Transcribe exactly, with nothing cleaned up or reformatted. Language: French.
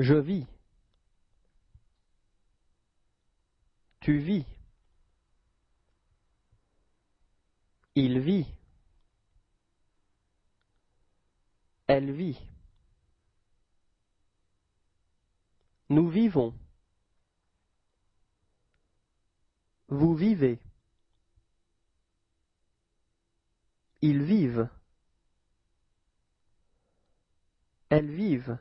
Je vis. Tu vis. Il vit. Elle vit. Nous vivons. Vous vivez. Ils vivent. Elles vivent.